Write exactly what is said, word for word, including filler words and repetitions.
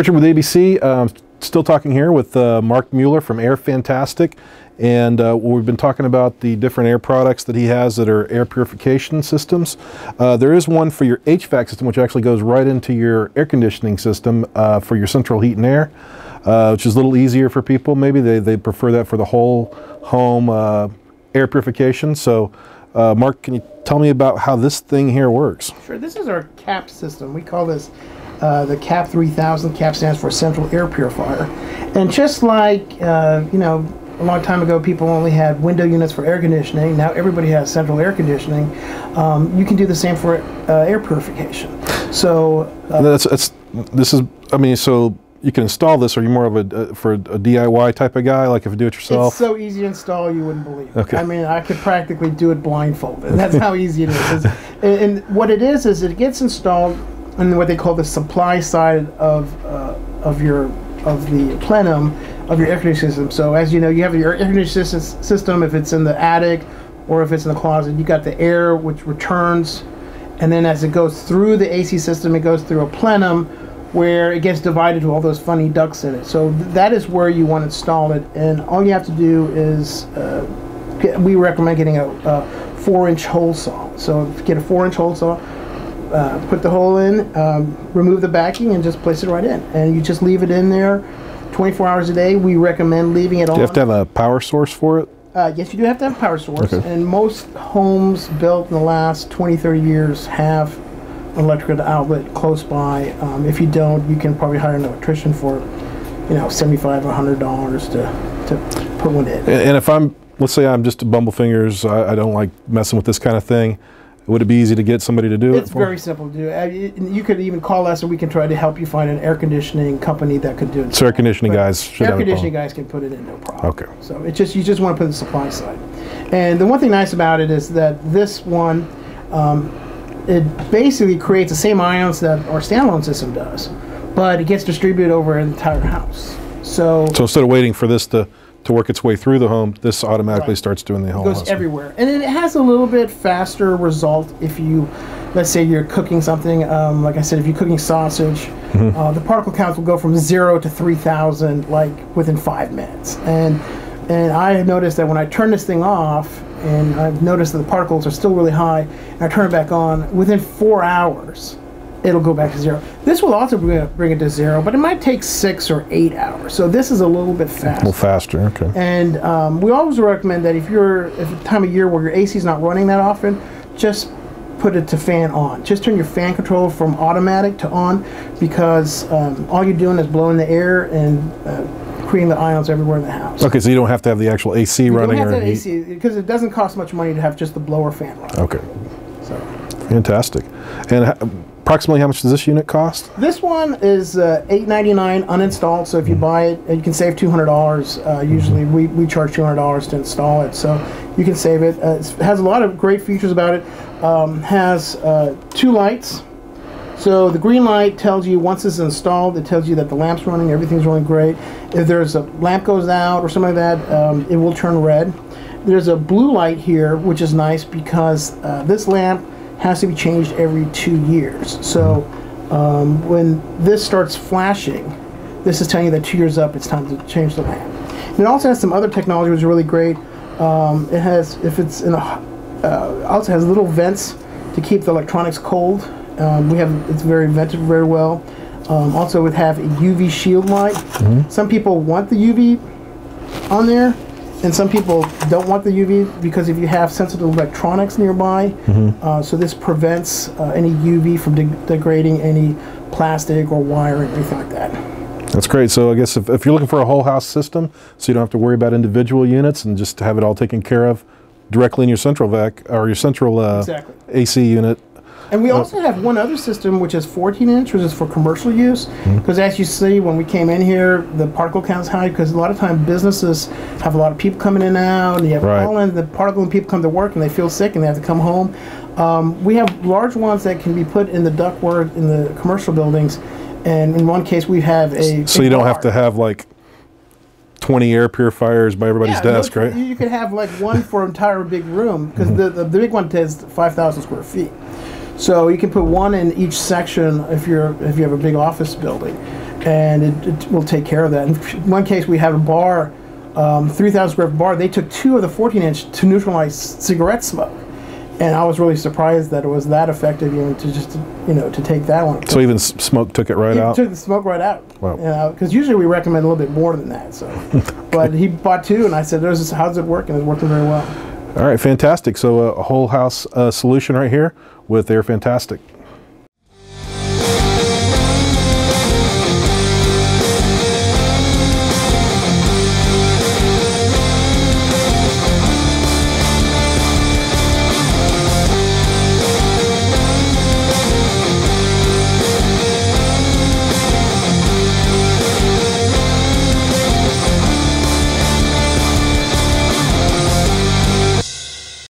Richard with A B C, uh, still talking here with uh, Mark Mueller from Air Fantastic, and uh, we've been talking about the different air products that he has that are air purification systems. Uh, there is one for your H V A C system, which actually goes right into your air conditioning system uh, for your central heat and air, uh, which is a little easier for people. Maybe they, they prefer that for the whole home uh, air purification. So uh, Mark, can you tell me about how this thing here works? Sure, this is our C A P system. We call this Uh, the C A P three thousand. C A P stands for Central Air Purifier. And just like, uh, you know, a long time ago people only had window units for air conditioning, now everybody has central air conditioning, um, you can do the same for uh, air purification. So, uh, that's, that's, this is, I mean, so you can install this, or you're more of a, uh, for a D I Y type of guy, like if you do it yourself? It's so easy to install, you wouldn't believe it. Okay. I mean, I could practically do it blindfolded. That's how easy it is. And, and what it is, is it gets installed and what they call the supply side of uh, of your of the plenum of your air conditioning system. So as you know, you have your air conditioning system. If it's in the attic or if it's in the closet, you got the air which returns, and then as it goes through the A C system, it goes through a plenum where it gets divided to all those funny ducts in it. So th that is where you want to install it, and all you have to do is uh, get, we recommend getting a, a four-inch hole saw. So get a four-inch hole saw. Uh, put the hole in, um, remove the backing, and just place it right in. And you just leave it in there twenty-four hours a day. We recommend leaving it on. Do you have to have a power source for it? Uh, yes, you do have to have a power source. Okay. And most homes built in the last twenty, thirty years have an electrical outlet close by. Um, if you don't, you can probably hire an electrician for, you know, seventy-five or a hundred dollars to, to put one in. And, and if I'm, let's say I'm just a bumblefingers, I, I don't like messing with this kind of thing, would it be easy to get somebody to do it? It's very simple to do. You could even call us and we can try to help you find an air conditioning company that could do it. So air conditioning guys should have it. Air conditioning guys can put it in, no problem. Okay. So it's just, you just want to put the supply side. And the one thing nice about it is that this one, um, it basically creates the same ions that our standalone system does, but it gets distributed over an entire house. So, so instead of waiting for this to to work its way through the home, this automatically right. starts doing the whole thing. It goes lesson. everywhere. And it has a little bit faster result if you, let's say you're cooking something, um, like I said, if you're cooking sausage, mm-hmm. uh, the particle counts will go from zero to three thousand like within five minutes. And and I noticed that when I turn this thing off, and I've noticed that the particles are still really high, and I turn it back on, within four hours, it'll go back to zero. This will also bring it to zero, but it might take six or eight hours. So this is a little bit faster. A little faster, okay. And um, we always recommend that if you're at a time of year where your A C is not running that often, just put it to fan on. Just turn your fan control from automatic to on, because um, all you're doing is blowing the air and uh, creating the ions everywhere in the house. Okay, so you don't have to have the actual A C you running. You don't have or to have A C, because it doesn't cost much money to have just the blower fan running. Okay. So. Fantastic. And approximately how much does this unit cost? This one is uh, eight ninety-nine uninstalled, so if you buy it, you can save two hundred dollars. Uh, usually we, we charge two hundred dollars to install it, so you can save it. Uh, it has a lot of great features about it. Um, has uh, two lights. So the green light tells you once it's installed, it tells you that the lamp's running, everything's running great. If there's a lamp goes out or something like that, um, it will turn red. There's a blue light here, which is nice because uh, this lamp has to be changed every two years. So um, when this starts flashing, this is telling you that two years up, it's time to change the lamp. And it also has some other technology which is really great. Um, it has, if it's in a, uh, also has little vents to keep the electronics cold. Um, we have, it's very vented very well. Um, also would have a U V shield light. Mm-hmm. Some people want the U V on there, and some people don't want the U V because if you have sensitive electronics nearby, mm-hmm. uh, so this prevents uh, any U V from de degrading any plastic or wire or anything like that. That's great. So I guess if, if you're looking for a whole house system, so you don't have to worry about individual units and just have it all taken care of directly in your central vac or your central uh, exactly. A C unit. And we also have one other system, which is fourteen inch, which is for commercial use. Because mm-hmm. as you see, when we came in here, the particle count's high, because a lot of times businesses have a lot of people coming in and out, and you have right. all in, the particle and people come to work, and they feel sick, and they have to come home. Um, we have large ones that can be put in the ductwork in the commercial buildings, and in one case, we have a... So you don't bar. have to have, like, twenty air purifiers by everybody's yeah, desk, right? You could have, like, one for an entire big room, because mm-hmm. the, the, the big one is five thousand square feet. So you can put one in each section if you're if you have a big office building, and it, it will take care of that. In one case, we had a bar, um, three thousand square foot bar. They took two of the fourteen inch to neutralize cigarette smoke, and I was really surprised that it was that effective, you know, to just, you know, to take that one. So even smoke took it right out? Took the smoke right out. Wow. You know, because usually we recommend a little bit more than that. So, okay. But he bought two, and I said, "There's this, how's it working?" It's working very well. All right, fantastic. So a whole house uh, solution right here with Air Fantastic.